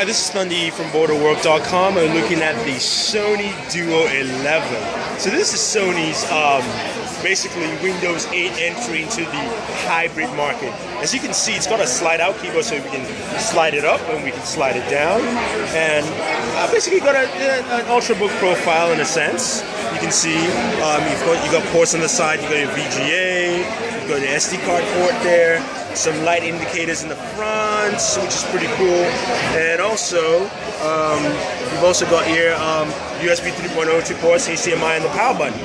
Hi, this is Thundi from booredatwork.com. I'm looking at the Sony Duo 11. So this is Sony's basically Windows 8 entry into the hybrid market. As you can see, it's got a slide-out keyboard, so we can slide it up and we can slide it down. And basically got an Ultrabook profile in a sense. You can see you've got ports on the side, you've got your VGA, you've got the SD card port there, some light indicators in the front, which is pretty cool, and also you've also got your USB 3.0 ports, HDMI, and the power button,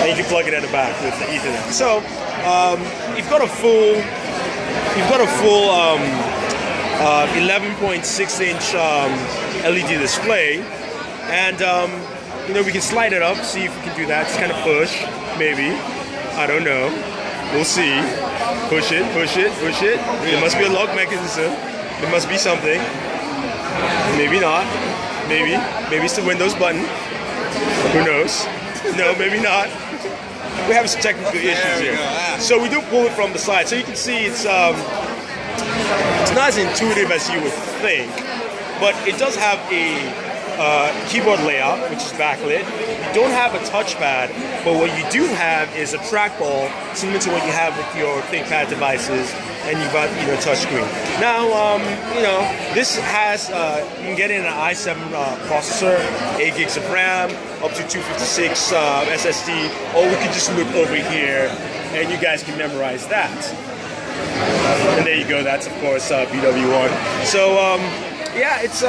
and you can plug it at the back with the Ethernet. So you've got a full 11.6-inch LED display, and you know, we can slide it up, see if we can do that. It's kind of push, maybe. I don't know. We'll see. Push it, push it, push it. There must be a lock mechanism. There must be something. Maybe not. Maybe. Maybe it's the Windows button. Who knows? No, maybe not. We have some technical issues here. So we do pull it from the side. So you can see it's not as intuitive as you would think, but it does have a keyboard layout, which is backlit. You don't have a touchpad, but what you do have is a trackball, similar to what you have with your ThinkPad devices, and you've got, you know, touchscreen. Now, you know, this has you can get in an i7 processor, 8 gigs of RAM, up to 256 SSD, or we could just look over here, and you guys can memorize that. And there you go. That's of course BW1. So. Yeah, it's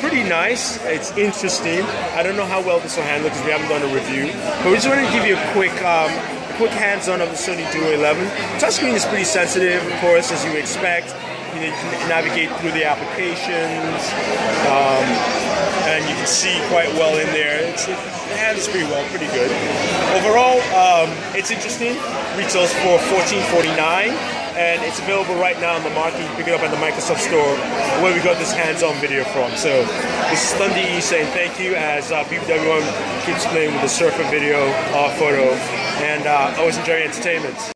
pretty nice. It's interesting. I don't know how well this will handle because we haven't done a review, but we just wanted to give you a quick hands-on of the Sony Duo 11. Touchscreen is pretty sensitive, of course, as you would expect. You know, you can navigate through the applications, and you can see quite well in there. It handles pretty well, pretty good. Overall, it's interesting. Retails for $14.49. And it's available right now on the market. You can pick it up at the Microsoft Store, where we got this hands-on video from. So this is Thundi E saying thank you as BW1 keeps playing with the surfer video, photo, and always enjoy entertainment.